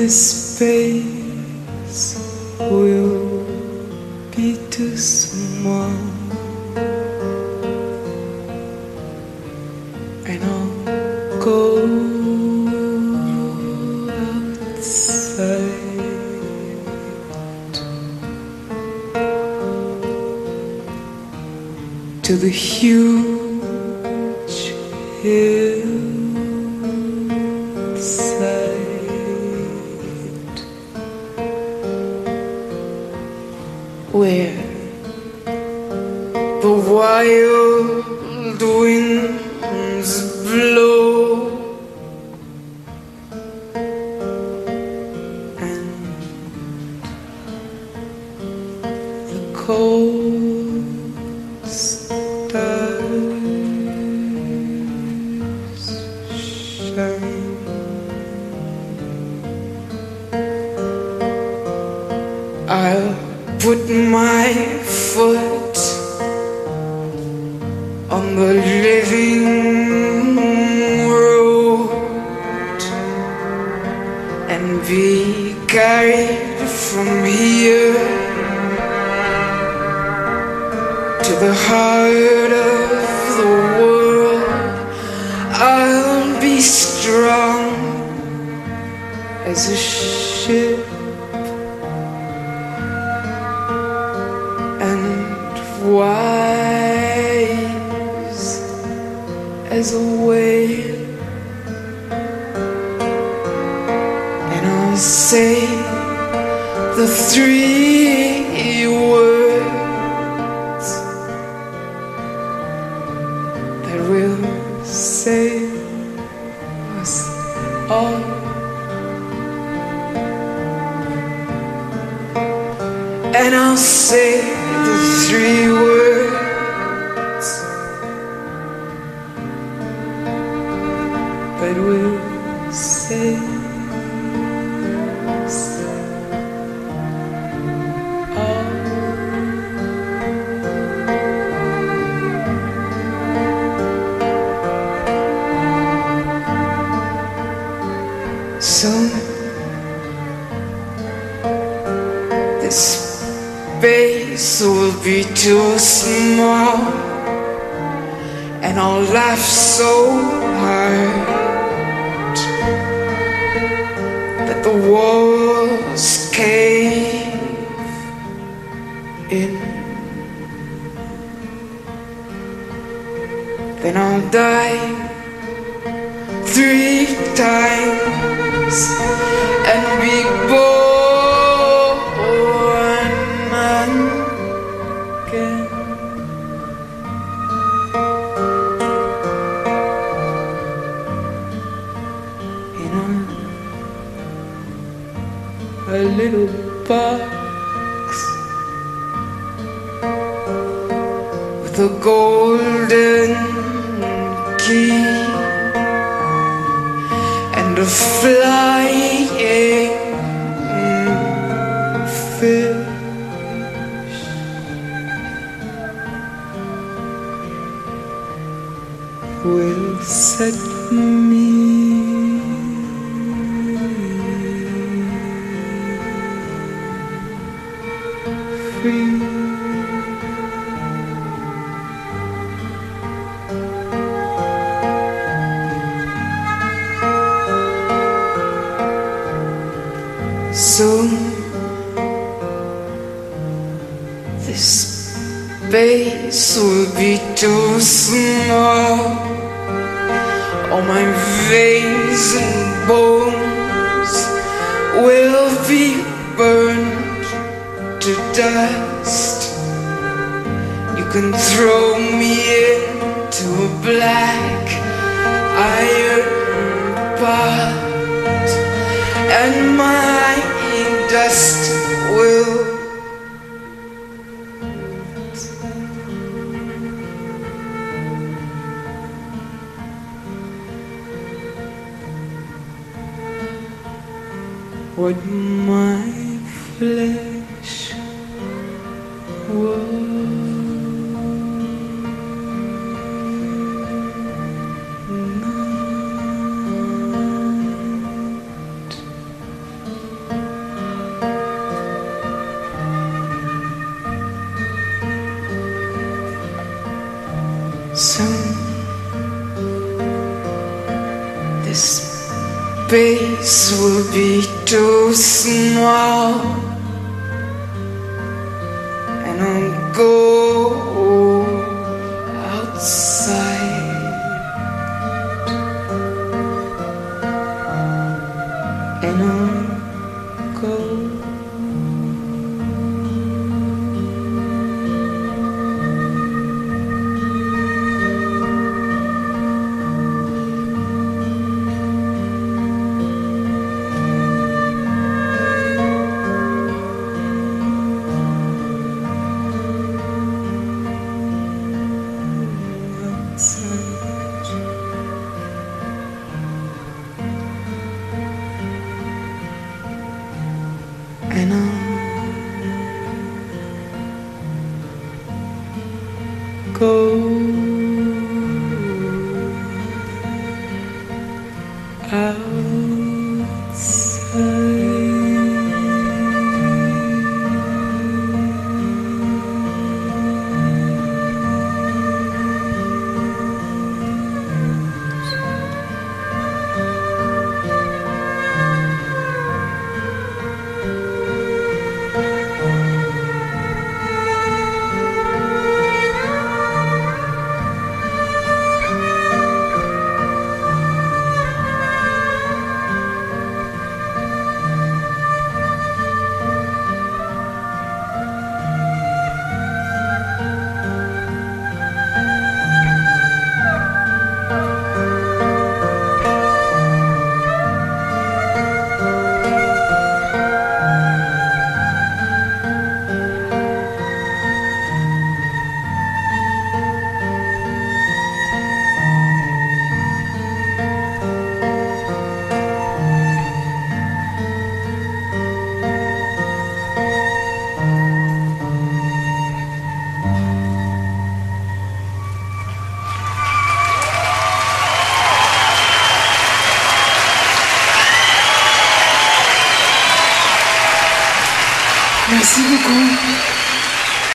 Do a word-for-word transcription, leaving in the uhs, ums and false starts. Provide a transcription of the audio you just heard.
this space will be too small, and I'll go outside to the huge hillside. Where the wild winds blow and the cold stars shine. I'll put my foot on the living road and be carried from here to the heart of the world. I'll be strong as a ship and wise as a whale, and I'll say the three words that will save us all. And I'll say the three words that will save us all. So this space will be too small, and I'll laugh so hard that the walls cave in. Then I'll die three times and be born. A little box with a golden key and a flying fish. Will set me free. Soon this space will be too small, all my veins and bones will be burned to dust. You can throw me into a black iron pot, and my dust will what my flesh whoa. Soon this space will be too small, and I'll go outside. And I'll go and I'll go outside. Merci beaucoup.